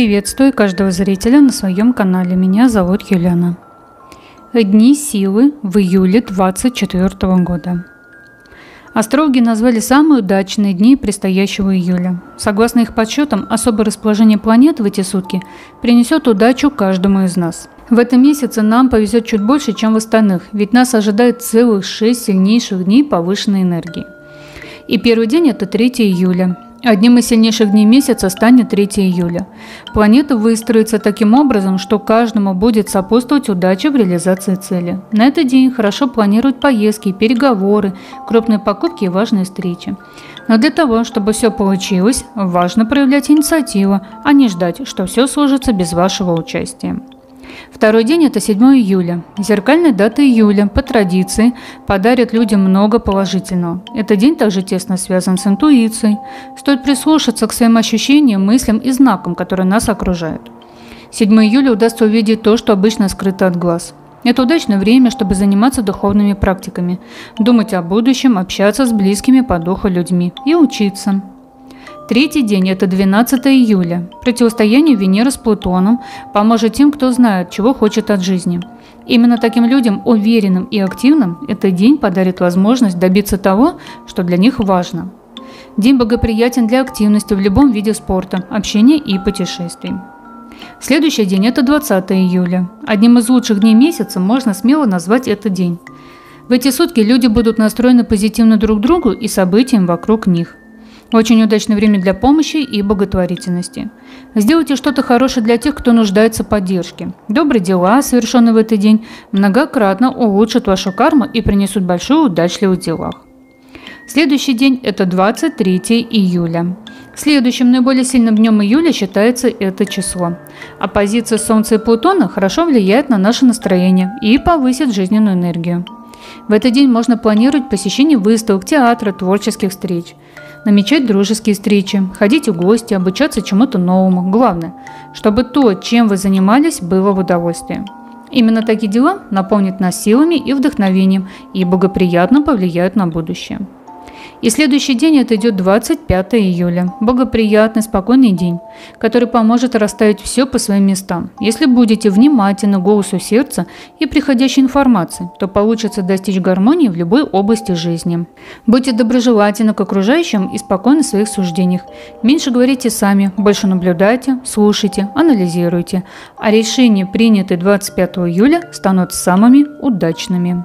Приветствую каждого зрителя на своем канале. Меня зовут Юлиана. Дни силы в июле 2024 года. Астрологи назвали самые удачные дни предстоящего июля. Согласно их подсчетам, особое расположение планет в эти сутки принесет удачу каждому из нас. В этом месяце нам повезет чуть больше, чем в остальных, ведь нас ожидает целых 6 сильнейших дней повышенной энергии. И первый день – это 3 июля. Одним из сильнейших дней месяца станет 3 июля. Планета выстроится таким образом, что каждому будет сопутствовать удача в реализации цели. На этот день хорошо планировать поездки, переговоры, крупные покупки и важные встречи. Но для того, чтобы все получилось, важно проявлять инициативу, а не ждать, что все сложится без вашего участия. Второй день – это 7 июля. Зеркальная дата июля, по традиции, подарит людям много положительного. Этот день также тесно связан с интуицией. Стоит прислушаться к своим ощущениям, мыслям и знакам, которые нас окружают. 7 июля удастся увидеть то, что обычно скрыто от глаз. Это удачное время, чтобы заниматься духовными практиками, думать о будущем, общаться с близкими по духу людьми и учиться. Третий день – это 12 июля. Противостояние Венеры с Плутоном поможет тем, кто знает, чего хочет от жизни. Именно таким людям, уверенным и активным, этот день подарит возможность добиться того, что для них важно. День благоприятен для активности в любом виде спорта, общения и путешествий. Следующий день – это 20 июля. Одним из лучших дней месяца можно смело назвать этот день. В эти сутки люди будут настроены позитивно друг к другу и событиям вокруг них. Очень удачное время для помощи и благотворительности. Сделайте что-то хорошее для тех, кто нуждается в поддержке. Добрые дела, совершенные в этот день, многократно улучшат вашу карму и принесут большую удачу в делах. Следующий день – это 23 июля. Следующим наиболее сильным днем июля считается это число. Оппозиция Солнца и Плутона хорошо влияет на наше настроение и повысит жизненную энергию. В этот день можно планировать посещение выставок, театра, творческих встреч. Намечать дружеские встречи, ходить в гости, обучаться чему-то новому. Главное, чтобы то, чем вы занимались, было в удовольствие. Именно такие дела наполнят нас силами и вдохновением и благоприятно повлияют на будущее. И следующий день это идет 25 июля. Благоприятный, спокойный день, который поможет расставить все по своим местам. Если будете внимательны к голосу сердца и приходящей информации, то получится достичь гармонии в любой области жизни. Будьте доброжелательны к окружающим и спокойны в своих суждениях. Меньше говорите сами, больше наблюдайте, слушайте, анализируйте. А решения, принятые 25 июля, станут самыми удачными.